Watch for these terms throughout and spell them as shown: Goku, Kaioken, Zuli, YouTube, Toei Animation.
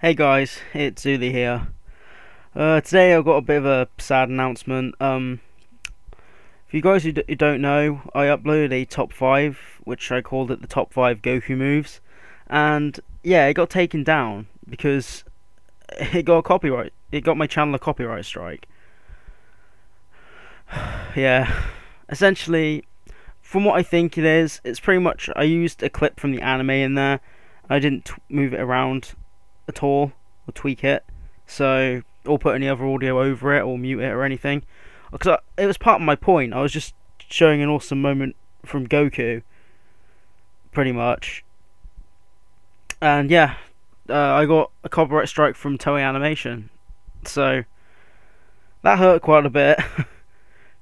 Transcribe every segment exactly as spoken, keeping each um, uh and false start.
Hey guys, it's Zuli here. Uh, today I've got a bit of a sad announcement. Um, for you guys who, d who don't know, I uploaded a top five, which I called it the top five Goku moves. And yeah, it got taken down because it got a copyright. It got my channel a copyright strike. Yeah, essentially, from what I think it is, it's pretty much I used a clip from the anime in there. I didn't t move it around at all, or tweak it, so, or put any other audio over it, or mute it, or anything, because it was part of my point. I was just showing an awesome moment from Goku, pretty much, and yeah, uh, I got a copyright strike from Toei Animation, so, that hurt quite a bit,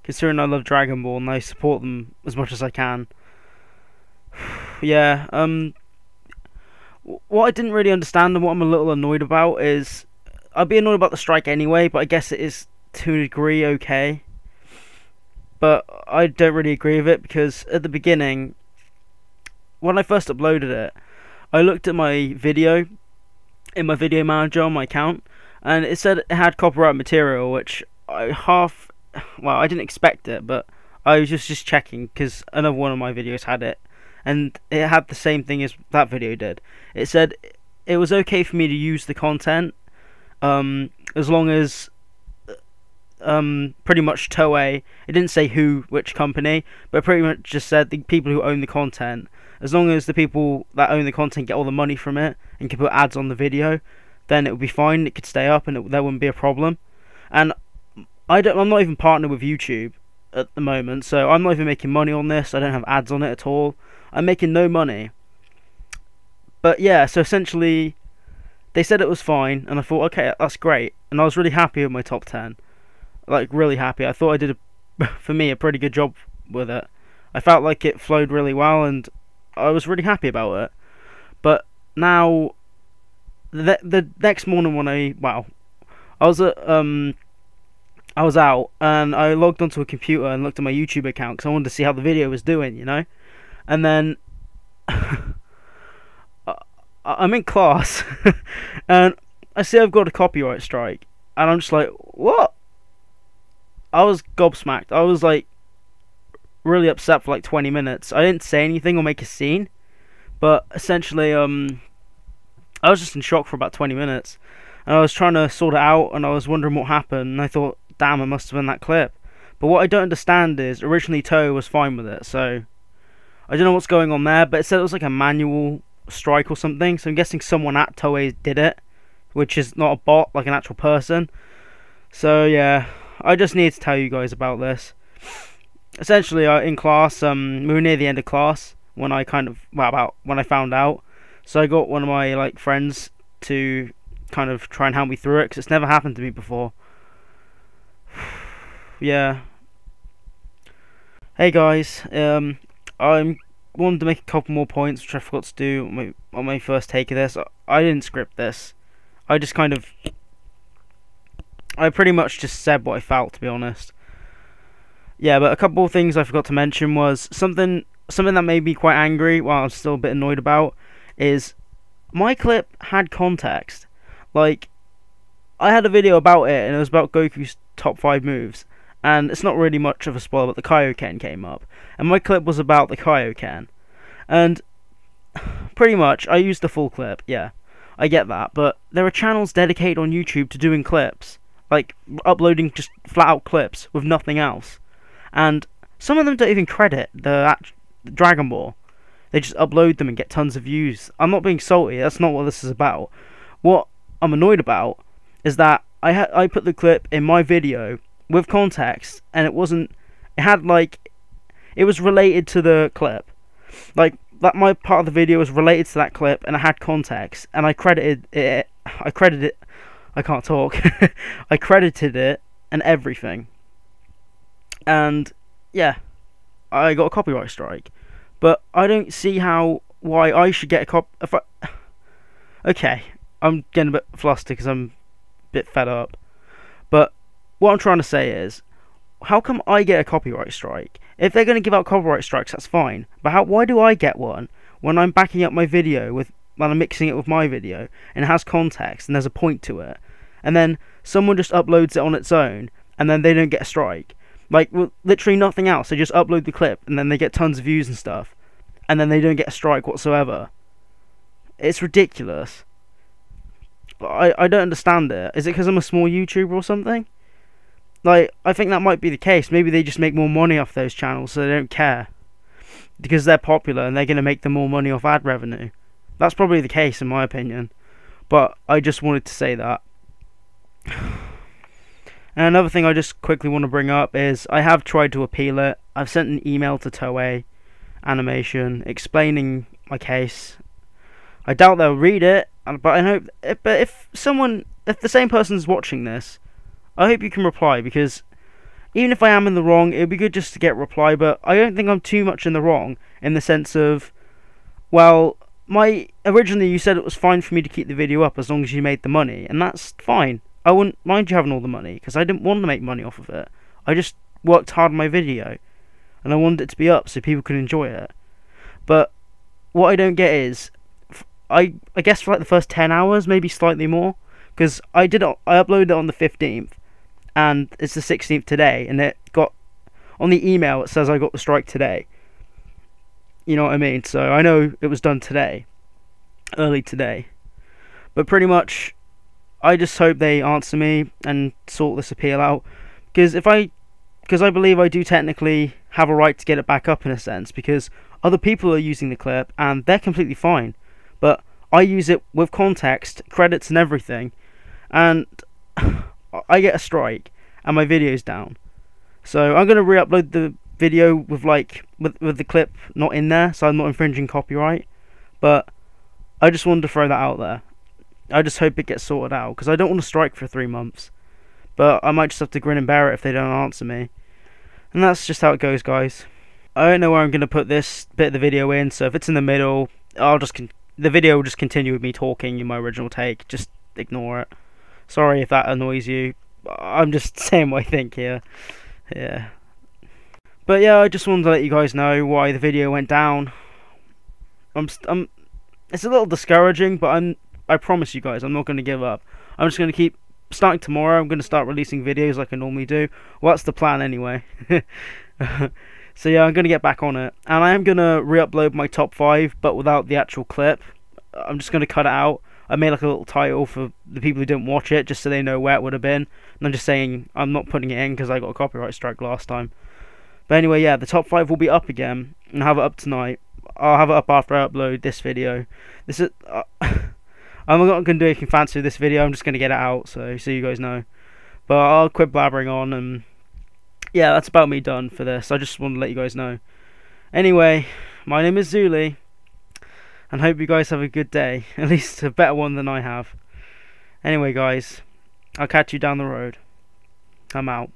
considering I love Dragon Ball, and I support them as much as I can. Yeah, um, what I didn't really understand and what I'm a little annoyed about is, I'd be annoyed about the strike anyway, but I guess it is to a degree okay. But I don't really agree with it, because at the beginning, when I first uploaded it, I looked at my video, in my video manager on my account, and it said it had copyright material, which I half, well I didn't expect it, but I was just, just checking, because another one of my videos had it. And it had the same thing as that video did. It said it was okay for me to use the content, um, as long as, um, pretty much Toei. It didn't say who, which company, but it pretty much just said the people who own the content. As long as the people that own the content get all the money from it and can put ads on the video, then it would be fine. It could stay up, and it, there wouldn't be a problem. And I don't. I'm not even partnered with YouTube at the moment, so I'm not even making money on this. I don't have ads on it at all. I'm making no money. But yeah, so essentially they said it was fine, and I thought, okay, that's great, and I was really happy with my top ten, like really happy. I thought I did a, for me, a pretty good job with it. I felt like it flowed really well, and I was really happy about it. But now the, the next morning when I wow I was at um I was out, and I logged onto a computer and looked at my YouTube account because I wanted to see how the video was doing, you know. And then I'm in class, and I see I've got a copyright strike, and I'm just like, what? I was gobsmacked. I was like really upset for like twenty minutes. I didn't say anything or make a scene, but essentially, um, I was just in shock for about twenty minutes, and I was trying to sort it out, and I was wondering what happened, and I thought, damn, it must have been that clip. But what I don't understand is originally Toei was fine with it, so I don't know what's going on there, but it said it was like a manual strike or something, so I'm guessing someone at Toei did it, which is not a bot, like an actual person. So yeah, I just needed to tell you guys about this. Essentially, uh, in class, um, we were near the end of class when I kind of, well, about when I found out. So I got one of my like friends to kind of try and help me through it, because it's never happened to me before. Yeah. Hey guys, um... I wanted to make a couple more points, which I forgot to do on my, on my first take of this. I, I didn't script this. I just kind of... I pretty much just said what I felt, to be honest. Yeah, but a couple more things I forgot to mention was... Something something that made me quite angry, while I'm still a bit annoyed about, is my clip had context. Like, I had a video about it, and it was about Goku's top five moves. And it's not really much of a spoiler, but the Kaioken came up. And my clip was about the Kaioken. And pretty much, I used the full clip, yeah. I get that, but there are channels dedicated on YouTube to doing clips. Like, uploading just flat-out clips with nothing else. And some of them don't even credit the, the Dragon Ball. They just upload them and get tons of views. I'm not being salty, that's not what this is about. What I'm annoyed about is that I, ha I put the clip in my video with context, and it wasn't, it had like, it was related to the clip, like, that my part of the video was related to that clip, and I had context, and I credited it, I credited it, I can't talk, I credited it, and everything, and, yeah, I got a copyright strike, but I don't see how, why I should get a cop, if I, okay, I'm getting a bit flustered, because I'm a bit fed up, but what I'm trying to say is, how come I get a copyright strike? If they're going to give out copyright strikes, that's fine. But how? Why do I get one when I'm backing up my video with while I'm mixing it with my video, and it has context and there's a point to it, and then someone just uploads it on its own, and then they don't get a strike. Like, well, literally nothing else. They just upload the clip, and then they get tons of views and stuff, and then they don't get a strike whatsoever. It's ridiculous. I, I don't understand it. Is it because I'm a small YouTuber or something? Like, I think that might be the case. Maybe they just make more money off those channels, so they don't care. Because they're popular, and they're going to make them more money off ad revenue. That's probably the case, in my opinion. But I just wanted to say that. And another thing I just quickly want to bring up is I have tried to appeal it. I've sent an email to Toei Animation explaining my case. I doubt they'll read it, but I hope. But if someone, if the same person's watching this, I hope you can reply, because even if I am in the wrong, it would be good just to get a reply. But I don't think I'm too much in the wrong in the sense of, well, my originally you said it was fine for me to keep the video up as long as you made the money, and that's fine. I wouldn't mind you having all the money, because I didn't want to make money off of it. I just worked hard on my video, and I wanted it to be up so people could enjoy it. But what I don't get is, I I guess for like the first ten hours, maybe slightly more, because I did I uploaded it on the fifteenth, and it's the sixteenth today, and it got on the email. It says I got the strike today. You know what I mean? So I know it was done today, early today, but pretty much. I just hope they answer me and sort this appeal out, because if I, because I believe I do technically have a right to get it back up in a sense, because other people are using the clip and they're completely fine, but I use it with context, credits and everything, and I get a strike and my video's down. So I'm gonna re-upload the video with like with with the clip not in there, so I'm not infringing copyright. But I just wanted to throw that out there. I just hope it gets sorted out, because I don't want to strike for three months. But I might just have to grin and bear it if they don't answer me. And that's just how it goes, guys. I don't know where I'm going to put this bit of the video in, so if it's in the middle, I'll just con the video will just continue with me talking in my original take. Just ignore it. Sorry if that annoys you. I'm just saying what I think here. Yeah. But yeah, I just wanted to let you guys know why the video went down. I'm. St I'm it's a little discouraging, but I'm... I promise you guys, I'm not going to give up. I'm just going to keep, starting tomorrow, I'm going to start releasing videos like I normally do. Well, that's the plan anyway. So yeah, I'm going to get back on it. And I am going to re-upload my top five, but without the actual clip. I'm just going to cut it out. I made like a little title for the people who didn't watch it, just so they know where it would have been. And I'm just saying, I'm not putting it in because I got a copyright strike last time. But anyway, yeah, the top five will be up again, and I'll have it up tonight. I'll have it up after I upload this video. This is... Uh, I'm not going to do anything fancy with this video, I'm just going to get it out, so, so you guys know. But I'll quit blabbering on, and yeah, that's about me done for this. I just want to let you guys know. Anyway, my name is Zuli, and hope you guys have a good day, at least a better one than I have. Anyway guys, I'll catch you down the road. I'm out.